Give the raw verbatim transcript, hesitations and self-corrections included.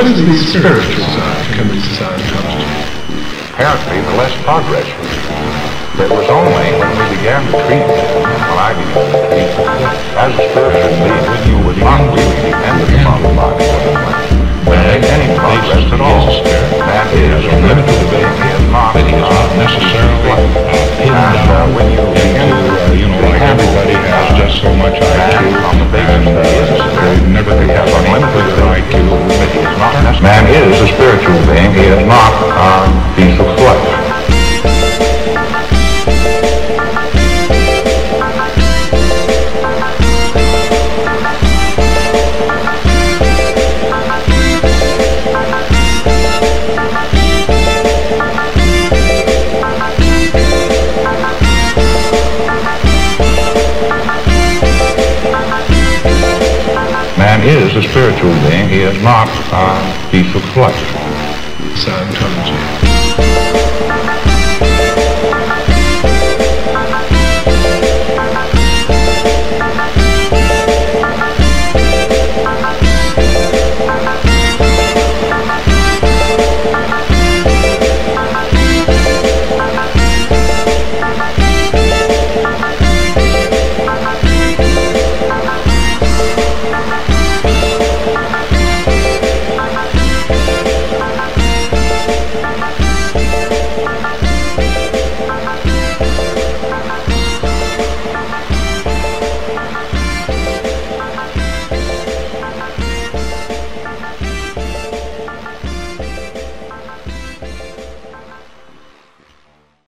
where does the spiritual side come into Scientology? Apparently, the less progress we did. It was only when we began to treat, well, I began to treat, as a spiritual being, you would not be and the model body. When there any progress at all, that is, a limited being is not necessarily. And uh, when you begin to, uh, you know, like everybody has just so much I Q, and uh, they never could have unlimited I Q, but he is not necessarily. Man is a spiritual being, he is not a piece of flesh. Man is a spiritual being, he is not a piece of flesh. Scientology.